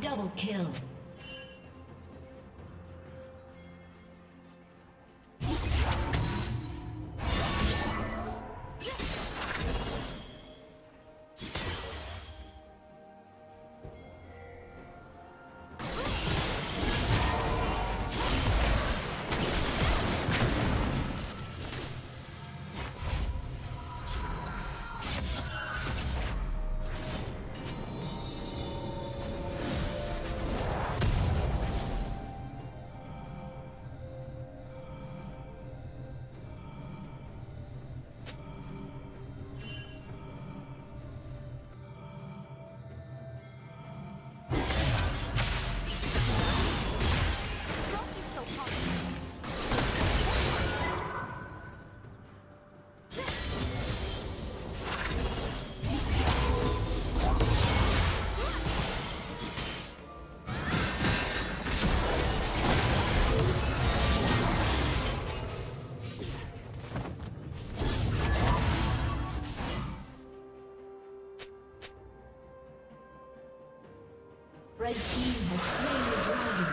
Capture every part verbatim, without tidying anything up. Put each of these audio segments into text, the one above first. Double kill. Red team has slain the dragon.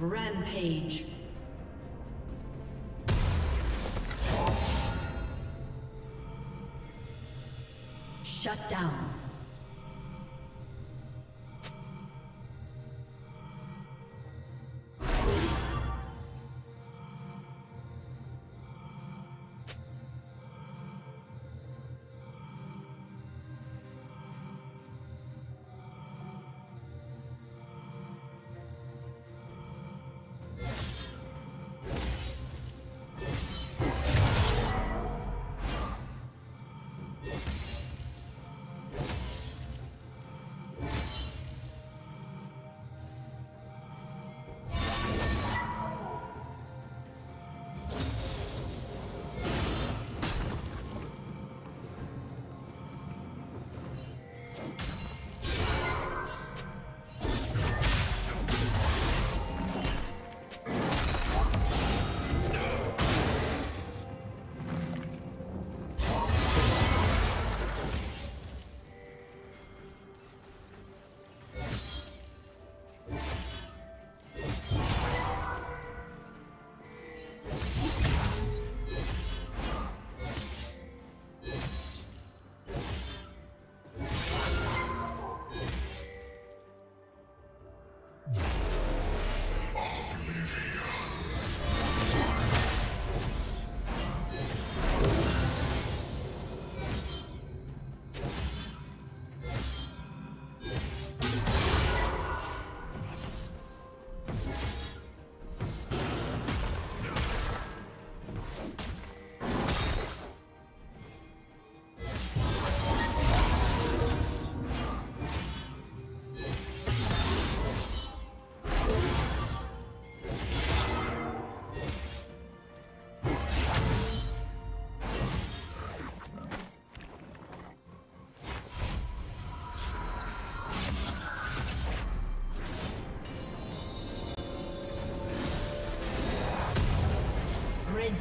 Rampage. Shut down.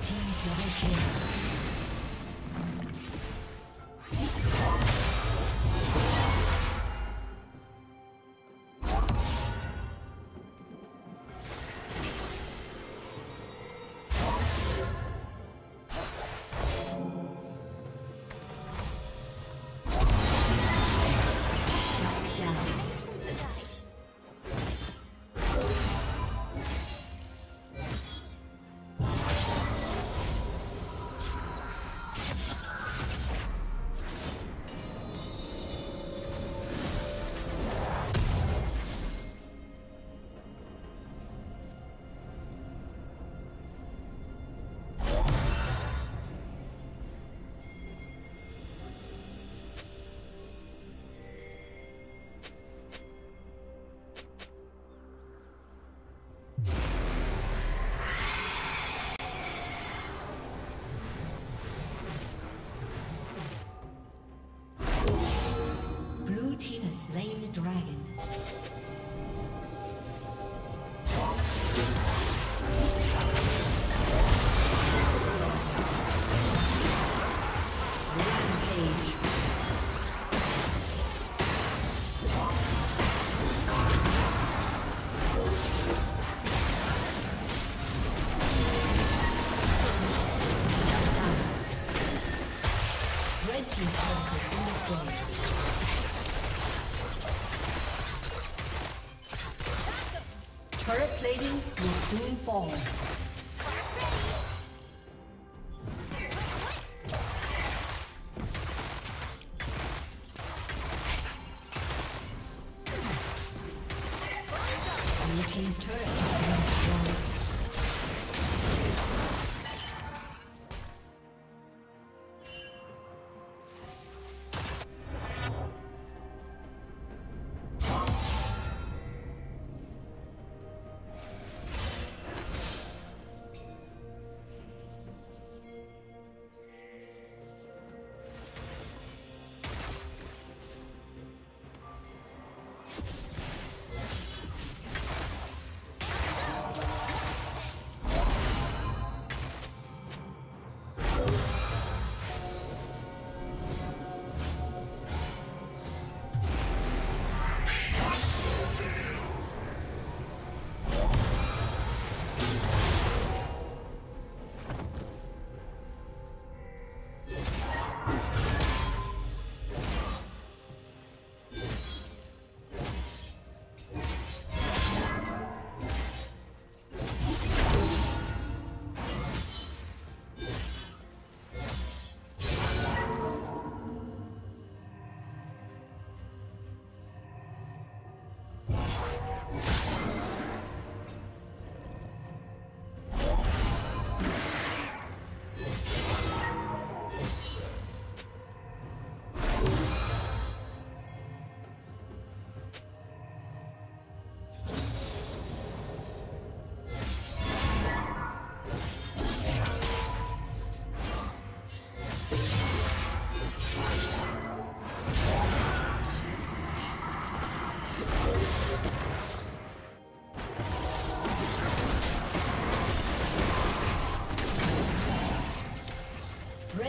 Team double kill. Slain the dragon. Turret plating will soon fall. Your team's turret has been destroyed.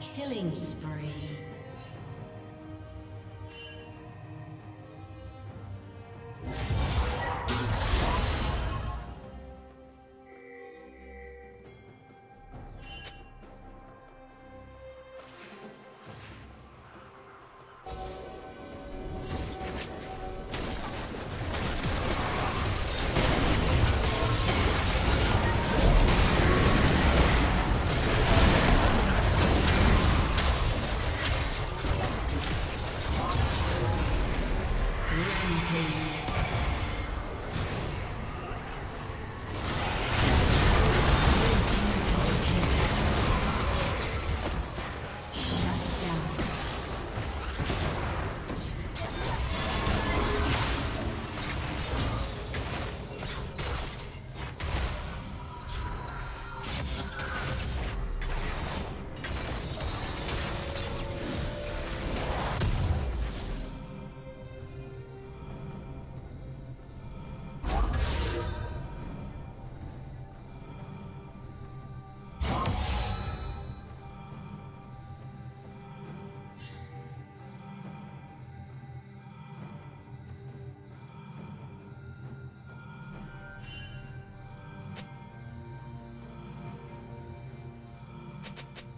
Killing spree.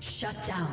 Shut down.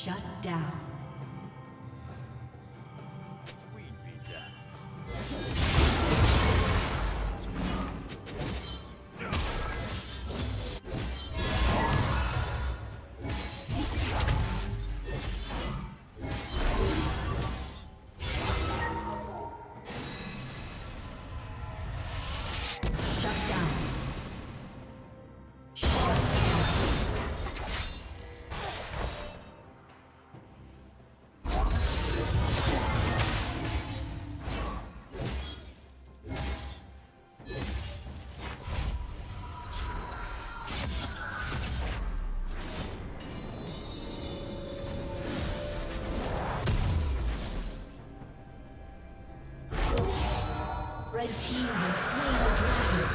Shut down. Red team has slain the dragon.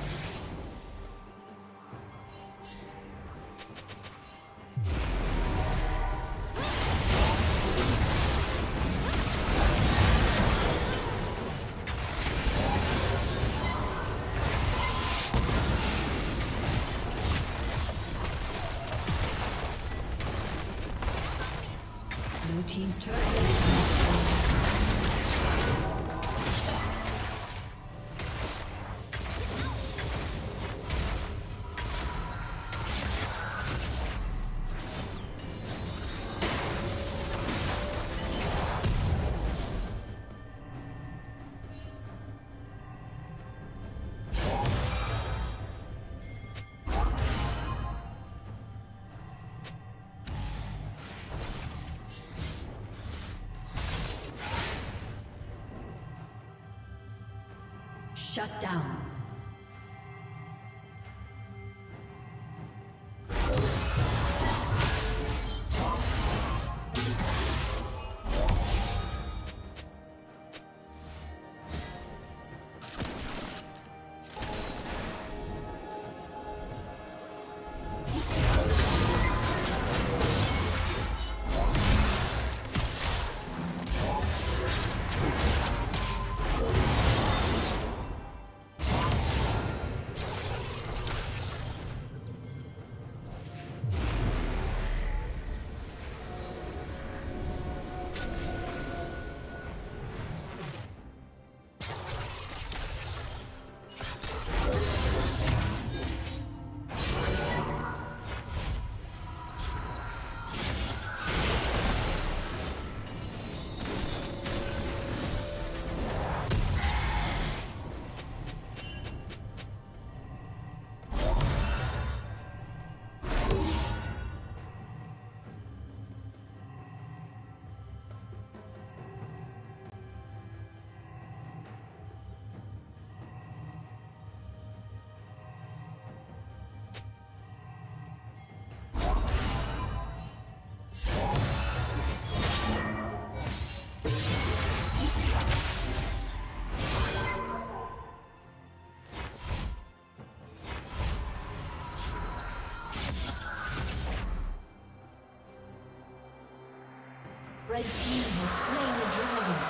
Blue team's turret has been destroyed. Shut down. Red team has slain the dragon.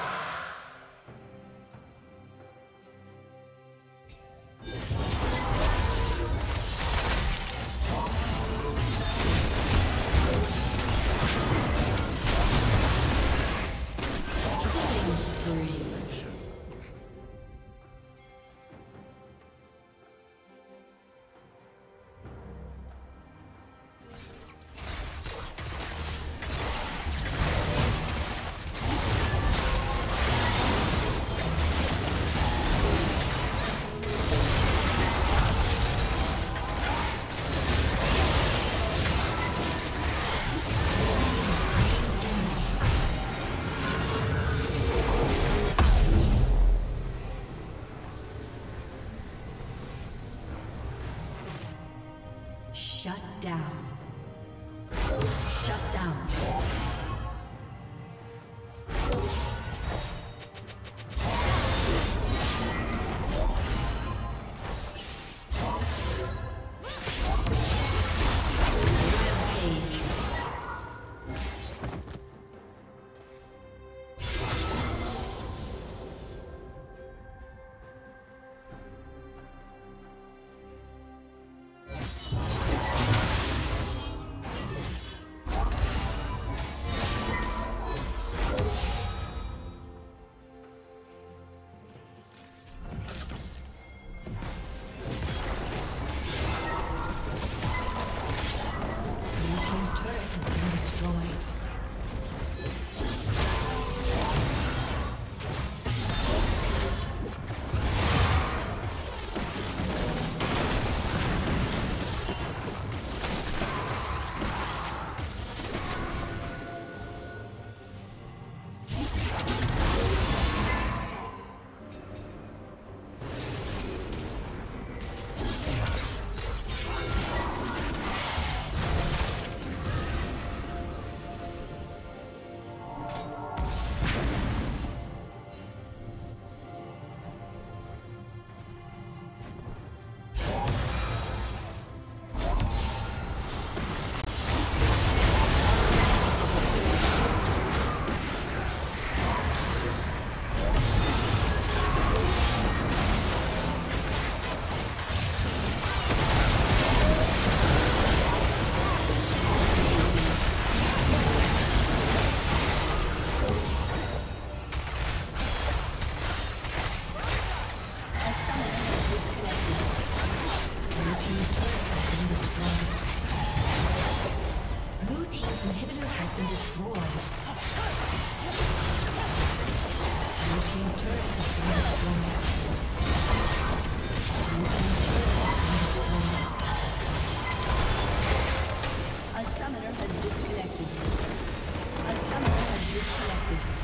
Disconnected.